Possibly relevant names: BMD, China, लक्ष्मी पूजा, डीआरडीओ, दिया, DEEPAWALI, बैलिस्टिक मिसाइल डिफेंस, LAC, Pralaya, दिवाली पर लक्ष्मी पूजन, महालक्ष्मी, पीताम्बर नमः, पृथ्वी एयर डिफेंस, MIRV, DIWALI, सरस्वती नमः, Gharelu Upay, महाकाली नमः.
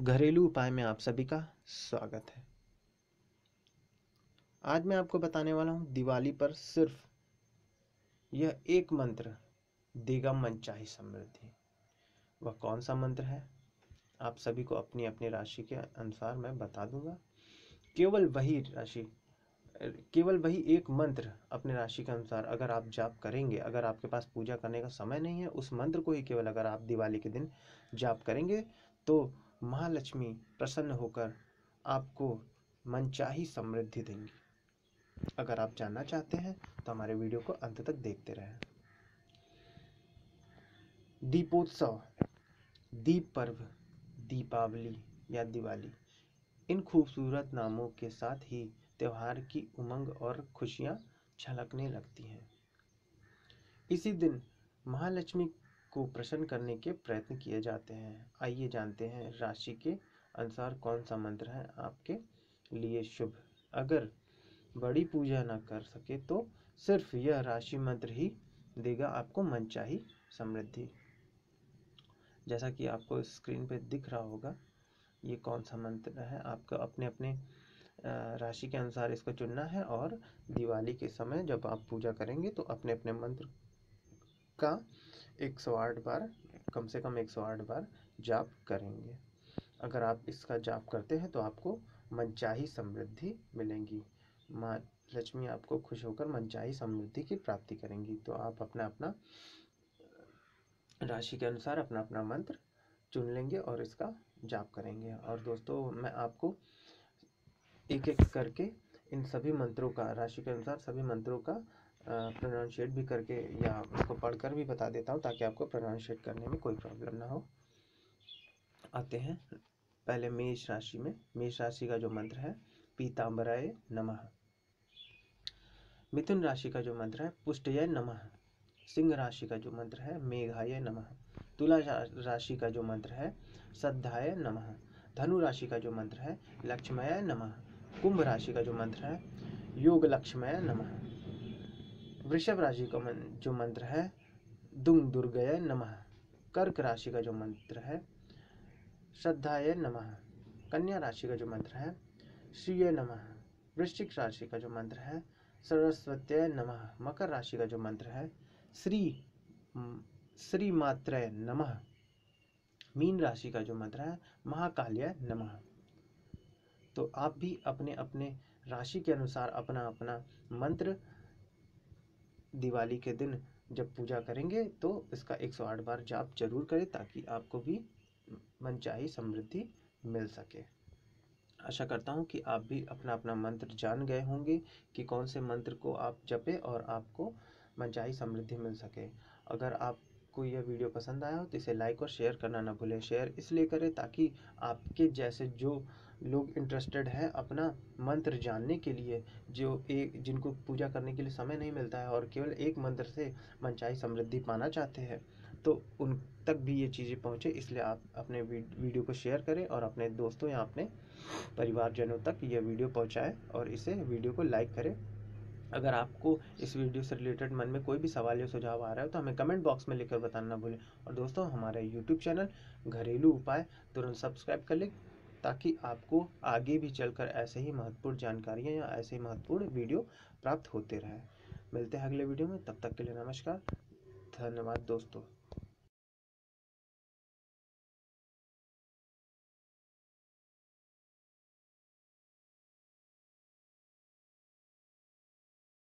घरेलू उपाय में आप सभी का स्वागत है। आज मैं आपको बताने वाला हूं दिवाली पर सिर्फ यह एक मंत्र देगा मन चाही समृद्धि। वह कौन सा मंत्र है आप सभी को अपनी अपनी राशि के अनुसार मैं बता दूंगा। केवल वही एक मंत्र अपने राशि के अनुसार अगर आप जाप करेंगे, अगर आपके पास पूजा करने का समय नहीं है उस मंत्र को ही केवल अगर आप दिवाली के दिन जाप करेंगे तो महालक्ष्मी प्रसन्न होकर आपको मनचाही समृद्धि देंगी। अगर आप जानना चाहते हैं तो हमारे वीडियो को अंत तक देखते रहें। दीपोत्सव, दीप पर्व, दीपावली या दिवाली, इन खूबसूरत नामों के साथ ही त्यौहार की उमंग और खुशियां झलकने लगती हैं। इसी दिन महालक्ष्मी को प्रसन्न करने के प्रयत्न किए जाते हैं। आइए जानते हैं राशि के अनुसार कौन सा मंत्र है आपके लिए शुभ। अगर बड़ी पूजा ना कर सके तो सिर्फ यह राशि मंत्र ही देगा आपको मनचाही समृद्धि। जैसा कि आपको स्क्रीन पे दिख रहा होगा ये कौन सा मंत्र है, आपको अपने अपने राशि के अनुसार इसको चुनना है और दिवाली के समय जब आप पूजा करेंगे तो अपने अपने मंत्र का 108 बार, कम से कम 108 बार जाप करेंगे। अगर आप इसका जाप करते हैं तो आपको मनचाही समृद्धि मिलेंगी। माँ लक्ष्मी आपको खुश होकर मनचाही समृद्धि की प्राप्ति करेंगी। तो आप अपना अपना राशि के अनुसार अपना अपना मंत्र चुन लेंगे और इसका जाप करेंगे। और दोस्तों मैं आपको एक एक करके इन सभी मंत्रों का, राशि के अनुसार सभी मंत्रों का प्रोनाउंशिएट भी करके या उसको पढ़कर भी बता देता हूँ ताकि आपको प्रोनाउंशिएट करने में कोई प्रॉब्लम ना हो। आते हैं पहले मेष राशि में। मेष राशि का जो मंत्र है पीताम्बराय नमः। मिथुन राशि का जो मंत्र है पुष्टय नमः। सिंह राशि का जो मंत्र है मेघाय नमः। तुला राशि का जो मंत्र है सद्धाय नमः। धनु राशि का जो मंत्र है लक्ष्मयाय नमः। कुंभ राशि का जो मंत्र है योग लक्ष्मयाय नमः। वृषभ राशि का जो मंत्र है दुंग दुर्गाय नमः। कर्क राशि का जो मंत्र है श्रद्धाय नमः। कन्या राशि का जो मंत्र है श्रीय नमः। वृश्चिक राशि का जो मंत्र है सरस्वत्याय नमः। मकर राशि का जो मंत्र है श्री मात्राय नमः। मीन राशि का जो मंत्र है महाकाल्याय नमः। तो आप भी अपने अपने राशि के अनुसार अपना अपना मंत्र दिवाली के दिन जब पूजा करेंगे तो इसका 108 बार जाप जरूर करें ताकि आपको भी मनचाही समृद्धि मिल सके। आशा करता हूँ कि आप भी अपना अपना मंत्र जान गए होंगे कि कौन से मंत्र को आप जपें और आपको मनचाही समृद्धि मिल सके। अगर आपको यह वीडियो पसंद आया हो तो इसे लाइक और शेयर करना ना भूलें। शेयर इसलिए करें ताकि आपके जैसे जो लोग इंटरेस्टेड हैं अपना मंत्र जानने के लिए, जिनको पूजा करने के लिए समय नहीं मिलता है और केवल एक मंत्र से मनचाही समृद्धि पाना चाहते हैं तो उन तक भी ये चीज़ें पहुँचे, इसलिए आप अपने वीडियो को शेयर करें और अपने दोस्तों या अपने परिवारजनों तक यह वीडियो पहुँचाएँ और इसे वीडियो को लाइक करें। अगर आपको इस वीडियो से रिलेटेड मन में कोई भी सवाल या सुझाव आ रहा है तो हमें कमेंट बॉक्स में लिखकर बताना ना भूलें। और दोस्तों हमारा यूट्यूब चैनल घरेलू उपाय तुरंत सब्सक्राइब कर लें ताकि आपको आगे भी चलकर ऐसे ही महत्वपूर्ण जानकारियाँ या ऐसे ही महत्वपूर्ण वीडियो प्राप्त होते रहे। मिलते हैं अगले वीडियो में, तब तक के लिए नमस्कार, धन्यवाद दोस्तों।